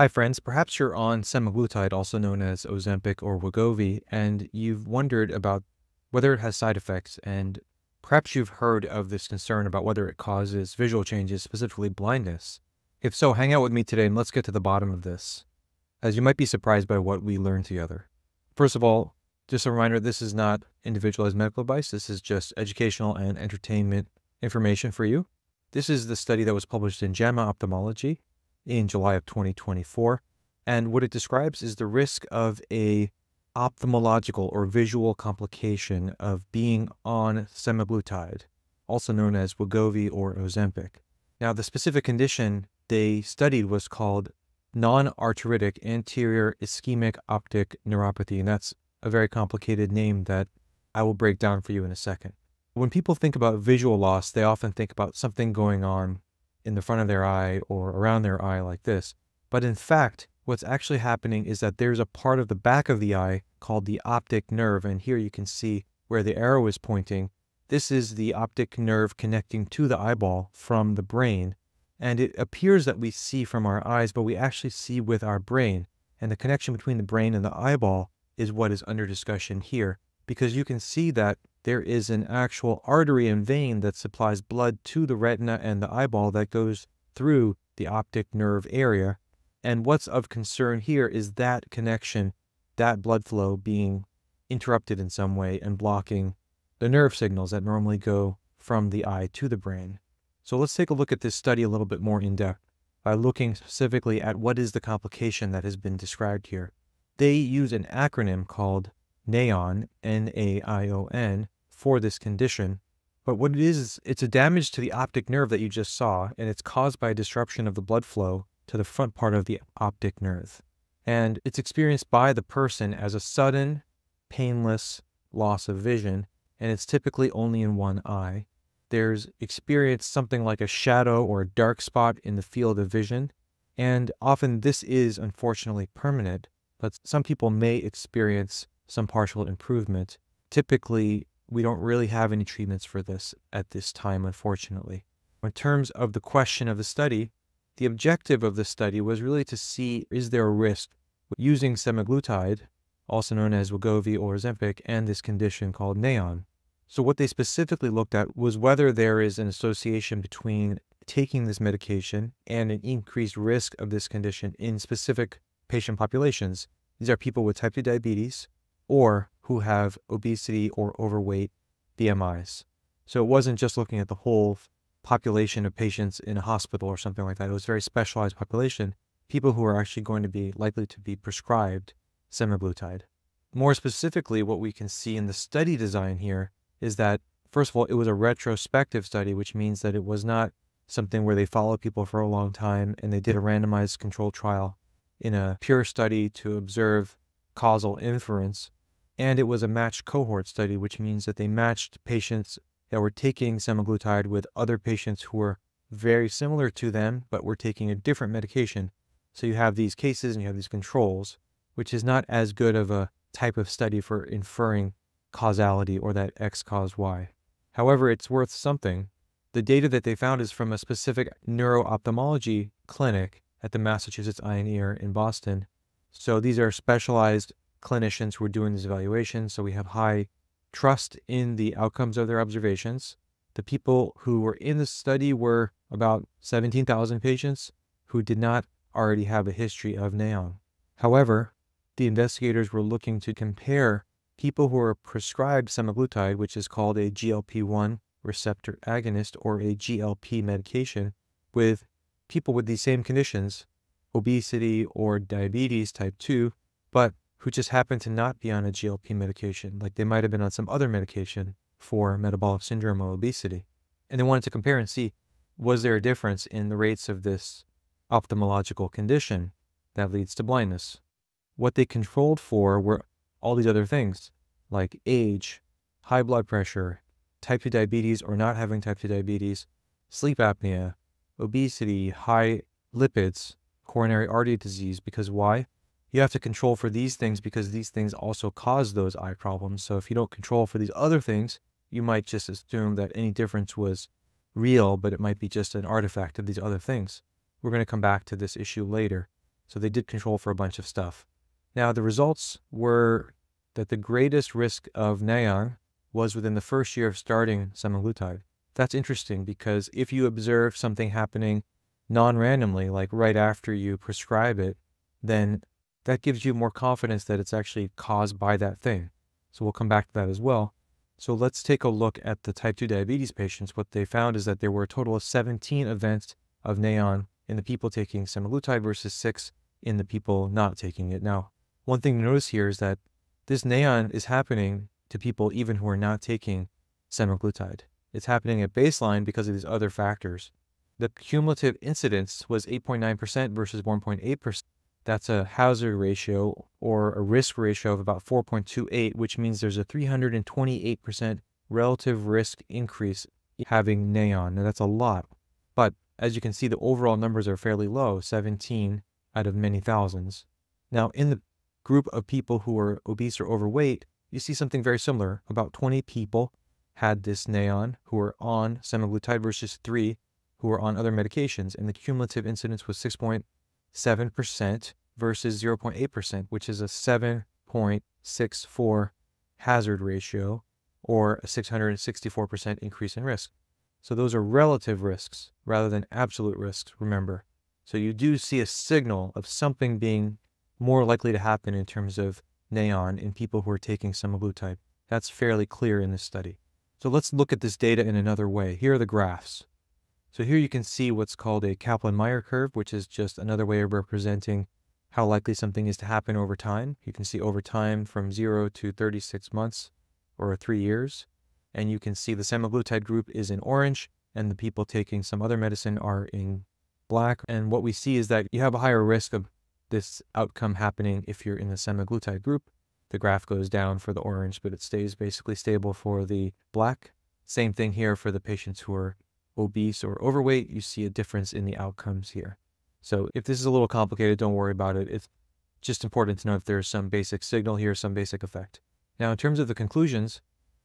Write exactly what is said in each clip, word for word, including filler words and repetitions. Hi friends, perhaps you're on semaglutide, also known as Ozempic or Wegovy, and you've wondered about whether it has side effects, and perhaps you've heard of this concern about whether it causes visual changes, specifically blindness. If so, hang out with me today and let's get to the bottom of this, as you might be surprised by what we learned together. First of all, just a reminder, this is not individualized medical advice. This is just educational and entertainment information for you. This is the study that was published in JAMA Ophthalmology in July of twenty twenty-four, and what it describes is the risk of a ophthalmological or visual complication of being on semaglutide, also known as Wegovy or Ozempic. Now, the specific condition they studied was called non-arteritic anterior ischemic optic neuropathy, and that's a very complicated name that I will break down for you in a second. When people think about visual loss, they often think about something going on in the front of their eye or around their eye like this. But in fact, what's actually happening is that there's a part of the back of the eye called the optic nerve. And here you can see where the arrow is pointing. This is the optic nerve connecting to the eyeball from the brain. And it appears that we see from our eyes, but we actually see with our brain. And the connection between the brain and the eyeball is what is under discussion here, because you can see that there is an actual artery and vein that supplies blood to the retina and the eyeball that goes through the optic nerve area. And what's of concern here is that connection, that blood flow being interrupted in some way and blocking the nerve signals that normally go from the eye to the brain. So let's take a look at this study a little bit more in depth by looking specifically at what is the complication that has been described here. They use an acronym called NAION, N A I O N, for this condition. But what it is, it's a damage to the optic nerve that you just saw, and it's caused by a disruption of the blood flow to the front part of the optic nerve. And it's experienced by the person as a sudden, painless loss of vision, and it's typically only in one eye. There's experienced something like a shadow or a dark spot in the field of vision, and often this is unfortunately permanent, but some people may experience some partial improvement. Typically, we don't really have any treatments for this at this time, unfortunately. In terms of the question of the study, the objective of the study was really to see, is there a risk using semaglutide, also known as Wegovy or Ozempic, and this condition called NAION? So what they specifically looked at was whether there is an association between taking this medication and an increased risk of this condition in specific patient populations. These are people with type two diabetes, or who have obesity or overweight B M Is. So it wasn't just looking at the whole population of patients in a hospital or something like that. It was a very specialized population, people who are actually going to be likely to be prescribed semaglutide. More specifically, what we can see in the study design here is that, first of all, it was a retrospective study, which means that it was not something where they followed people for a long time and they did a randomized controlled trial in a pure study to observe causal inference. And it was a matched cohort study, which means that they matched patients that were taking semaglutide with other patients who were very similar to them, but were taking a different medication. So you have these cases and you have these controls, which is not as good of a type of study for inferring causality or that X caused Y. However, it's worth something. The data that they found is from a specific neuro-ophthalmology clinic at the Massachusetts Eye and Ear in Boston. So these are specialized clinicians who are doing these evaluations, so we have high trust in the outcomes of their observations. The people who were in the study were about seventeen thousand patients who did not already have a history of NAION. However, the investigators were looking to compare people who are prescribed semaglutide, which is called a G L P one receptor agonist or a G L P medication, with people with these same conditions, obesity or diabetes type two, but who just happened to not be on a G L P medication, like they might have been on some other medication for metabolic syndrome or obesity. And they wanted to compare and see, was there a difference in the rates of this ophthalmological condition that leads to blindness? What they controlled for were all these other things, like age, high blood pressure, type two diabetes or not having type two diabetes, sleep apnea, obesity, high lipids, coronary artery disease. Because why? You have to control for these things because these things also cause those eye problems. So if you don't control for these other things, you might just assume that any difference was real, but it might be just an artifact of these other things. We're going to come back to this issue later. So they did control for a bunch of stuff. Now, the results were that the greatest risk of NAION was within the first year of starting semaglutide. That's interesting because if you observe something happening non-randomly, like right after you prescribe it, then that gives you more confidence that it's actually caused by that thing. So we'll come back to that as well. So let's take a look at the type two diabetes patients. What they found is that there were a total of seventeen events of NAION in the people taking semaglutide versus six in the people not taking it. Now, one thing to notice here is that this NAION is happening to people even who are not taking semaglutide. It's happening at baseline because of these other factors. The cumulative incidence was eight point nine percent versus one point eight percent. That's a hazard ratio or a risk ratio of about four point two eight, which means there's a three hundred twenty-eight percent relative risk increase having NAION. Now that's a lot, but as you can see, the overall numbers are fairly low, seventeen out of many thousands. Now in the group of people who are obese or overweight, you see something very similar. About twenty people had this NAION who are on semaglutide versus three who are on other medications, and the cumulative incidence was six point seven percent versus zero point eight percent, which is a seven point six four hazard ratio or a six hundred sixty-four percent increase in risk. So those are relative risks rather than absolute risks, remember. So you do see a signal of something being more likely to happen in terms of NAION in people who are taking semaglutide. That's fairly clear in this study. So let's look at this data in another way. Here are the graphs. So here you can see what's called a Kaplan-Meier curve, which is just another way of representing how likely something is to happen over time. You can see over time from zero to thirty-six months or three years. And you can see the semaglutide group is in orange and the people taking some other medicine are in black. And what we see is that you have a higher risk of this outcome happening if you're in the semaglutide group. The graph goes down for the orange, but it stays basically stable for the black. Same thing here for the patients who are obese or overweight. You see a difference in the outcomes here. So if this is a little complicated, don't worry about it. It's just important to know if there's some basic signal here, some basic effect. Now, in terms of the conclusions,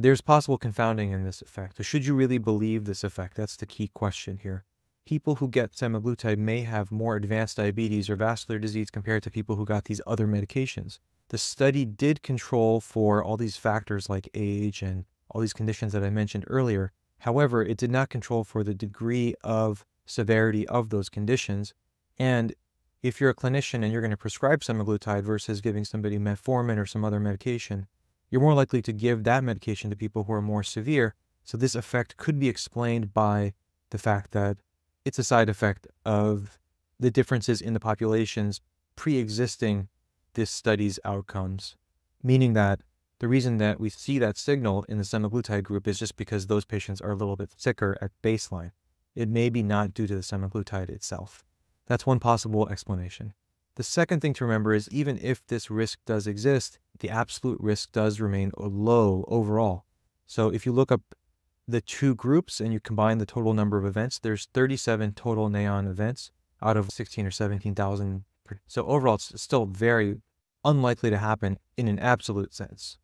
there's possible confounding in this effect. So should you really believe this effect? That's the key question here. People who get semaglutide may have more advanced diabetes or vascular disease compared to people who got these other medications. The study did control for all these factors like age and all these conditions that I mentioned earlier. However, it did not control for the degree of severity of those conditions. And if you're a clinician and you're going to prescribe semaglutide versus giving somebody metformin or some other medication, you're more likely to give that medication to people who are more severe. So this effect could be explained by the fact that it's a side effect of the differences in the populations pre-existing this study's outcomes, meaning that the reason that we see that signal in the semaglutide group is just because those patients are a little bit sicker at baseline. It may be not due to the semaglutide itself. That's one possible explanation. The second thing to remember is even if this risk does exist, the absolute risk does remain low overall. So if you look up the two groups and you combine the total number of events, there's thirty-seven total NAION events out of sixteen or seventeen thousand. So overall, it's still very unlikely to happen in an absolute sense.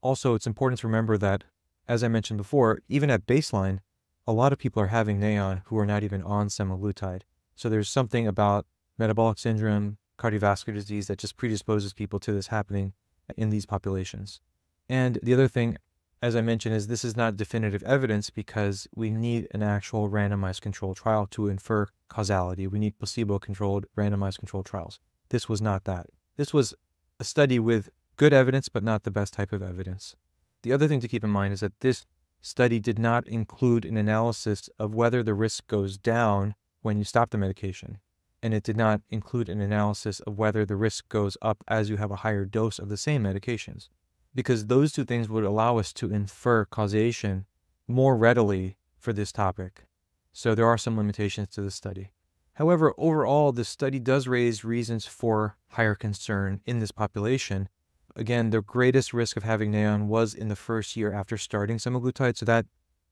Also, it's important to remember that, as I mentioned before, even at baseline, a lot of people are having NAION who are not even on semaglutide. So there's something about metabolic syndrome, cardiovascular disease that just predisposes people to this happening in these populations. And the other thing, as I mentioned, is this is not definitive evidence because we need an actual randomized controlled trial to infer causality. We need placebo-controlled randomized controlled trials. This was not that. This was a study with good evidence, but not the best type of evidence. The other thing to keep in mind is that this study did not include an analysis of whether the risk goes down when you stop the medication. And it did not include an analysis of whether the risk goes up as you have a higher dose of the same medications, because those two things would allow us to infer causation more readily for this topic. So there are some limitations to the study. However, overall, this study does raise reasons for higher concern in this population. Again, the greatest risk of having NAION was in the first year after starting semaglutide. So that,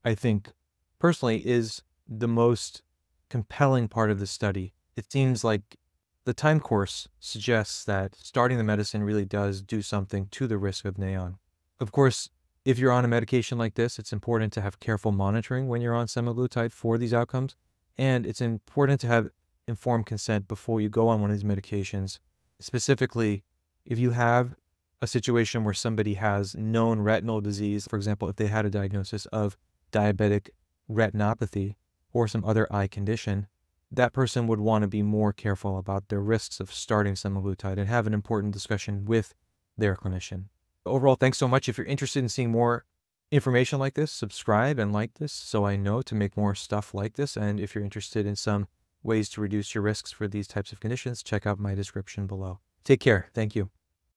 I think, personally, is the most compelling part of the study. It seems like the time course suggests that starting the medicine really does do something to the risk of NAION. Of course, if you're on a medication like this, it's important to have careful monitoring when you're on semaglutide for these outcomes. And it's important to have informed consent before you go on one of these medications. Specifically, if you have a situation where somebody has known retinal disease, for example, if they had a diagnosis of diabetic retinopathy or some other eye condition, that person would want to be more careful about their risks of starting semaglutide and have an important discussion with their clinician. Overall, thanks so much. If you're interested in seeing more information like this, subscribe and like this so I know to make more stuff like this. And if you're interested in some ways to reduce your risks for these types of conditions, check out my description below. Take care. Thank you.